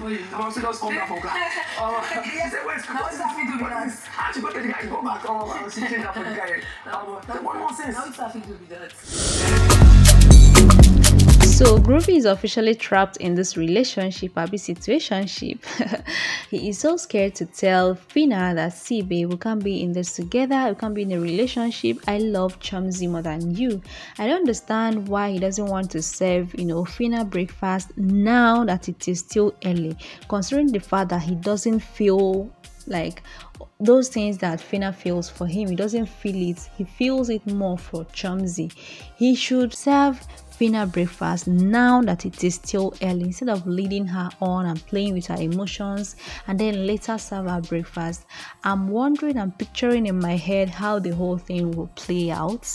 She just come back from class. She said, wait, what's happening to us? And she got the guy to go back home and she changed up for the guy. What nonsense? Now it's happening to be that. So, Groovy is officially trapped in this relationship, happy situationship. He is so scared to tell Phyna that, see babe, we can't be in this together, we can't be in a relationship, I love Chiomzy more than you. I don't understand why he doesn't want to serve, you know, Phyna breakfast now that it is still early, considering the fact that he doesn't feel like those things that Phyna feels for him. He doesn't feel it, he feels it more for Chiomzy. He should serve Phyna breakfast now that it is still early, instead of leading her on and playing with her emotions and then later serve her breakfast. I'm wondering, I'm picturing in my head how the whole thing will play out,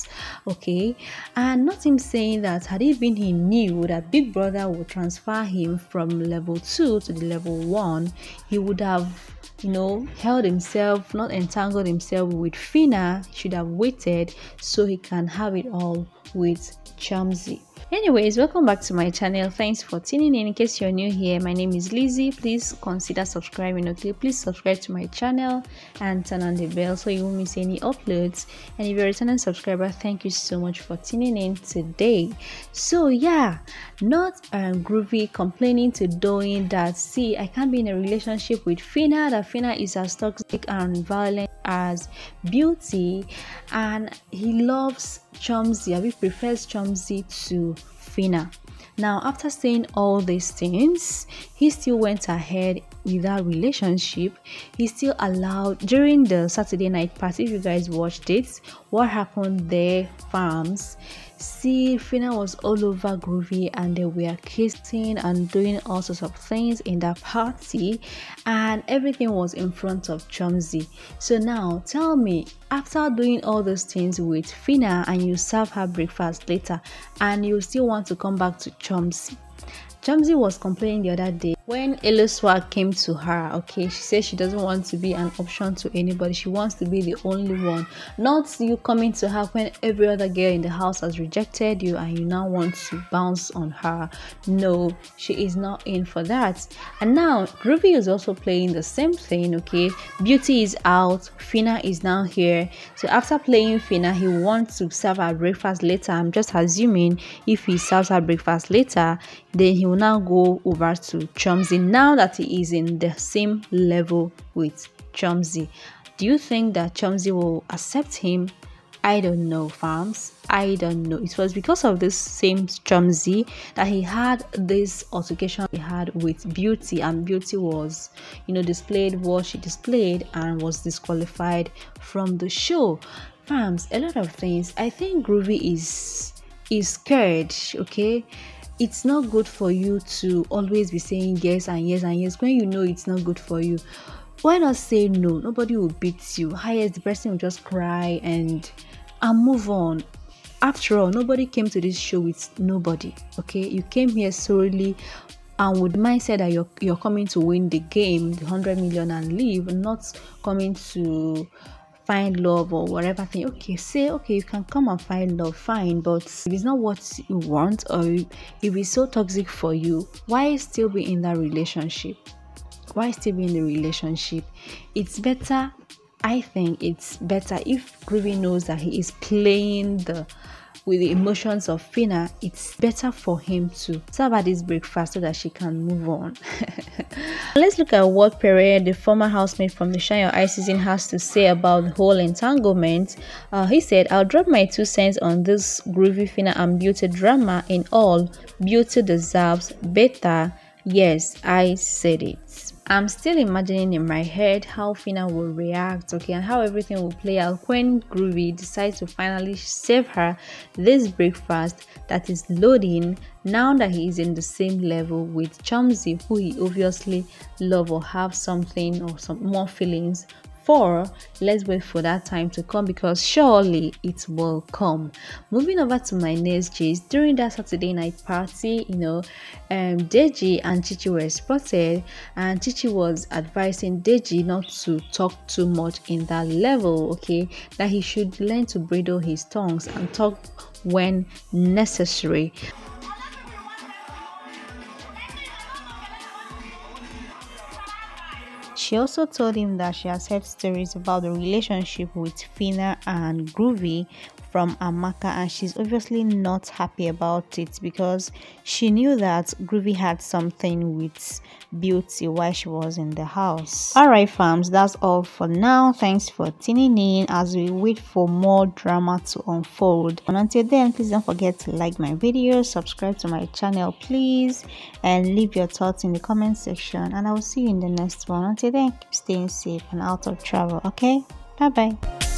okay? And not him saying that had it been he knew that Big Brother would transfer him from level 2 to the level 1, he would have, you know, held himself, not entangled himself with Phyna. He should have waited so he can have it all with Chiomzy. Anyways, welcome back to my channel. Thanks for tuning in. In case you're new here, my name is Lizzy. Please consider subscribing, okay? Please subscribe to my channel and turn on the bell so you won't miss any uploads. And if you're a returning subscriber, thank you so much for tuning in today. So yeah, not Groovy complaining to doing that, see, I can't be in a relationship with Phyna, that Phyna is as toxic and violent as Beauty, and he loves Chiomzy, he prefers Chiomzy to Phyna. Now, after saying all these things, he still went ahead with that relationship. He still allowed, during the Saturday night party, if you guys watched it, what happened there, farms, see, Phyna was all over Groovy and they were kissing and doing all sorts of things in that party, and everything was in front of Chiomzy. So now tell me, after doing all those things with Phyna and you serve her breakfast later, and you still want to come back to Chiomzy. Chiomzy was complaining the other day when Eliswa came to her, okay, she said she doesn't want to be an option to anybody, she wants to be the only one, not you coming to her when every other girl in the house has rejected you and you now want to bounce on her. No, she is not in for that. And now Groovy is also playing the same thing, okay? Beauty is out, Phyna is now here, so after playing Phyna, he wants to serve her breakfast later. I'm just assuming if he serves her breakfast later, then he will now go over to Chiomzy now that he is in the same level with Chiomzy. Do you think that Chiomzy will accept him? I don't know, fams. I don't know. It was because of this same Chiomzy that he had this altercation he had with Beauty, and Beauty was, you know, displayed what she displayed and was disqualified from the show. Fams, a lot of things. I think Groovy is scared, okay? It's not good for you to always be saying yes and yes and yes when you know it's not good for you. Why not say no? Nobody will beat you. Highest, the person will just cry and move on. After all, nobody came to this show with nobody, okay? You came here solely and with mindset that you're coming to win the game, the 100 million and leave, not coming to find love or whatever thing. Okay, say okay, you can come and find love, fine, but if it's not what you want or if it's so toxic for you, why still be in that relationship? Why still be in the relationship? It's better, I think it's better, if Groovy knows that he is playing with the emotions of Phyna, it's better for him to serve her this breakfast so that she can move on. Let's look at what Pereira, the former housemate from the Shine Your Eye season, has to say about the whole entanglement. He said, I'll drop my 2 cents on this Groovy, Phyna and Beauty drama. In all, Beauty deserves better. Yes, I said it. I'm still imagining in my head how Phyna will react, okay, and how everything will play out when Groovy decides to finally serve her this breakfast that is loading now that he is in the same level with Chiomzy, who he obviously loves or have something or some more feelings for. Let's wait for that time to come, because surely it will come. Moving over to my next gist, during that Saturday night party, you know, Deji and Chichi were spotted, and Chichi was advising Deji not to talk too much in that level, okay, that he should learn to bridle his tongues and talk when necessary. She also told him that she has heard stories about the relationship with Phyna and Groovy from Amaka, and she's obviously not happy about it because she knew that Groovy had something with Beauty while she was in the house. Alright fams, that's all for now. Thanks for tuning in as we wait for more drama to unfold, and until then, please don't forget to like my video, subscribe to my channel please, and leave your thoughts in the comment section, and I will see you in the next one. Until then, keep staying safe and out of trouble, okay? Bye bye.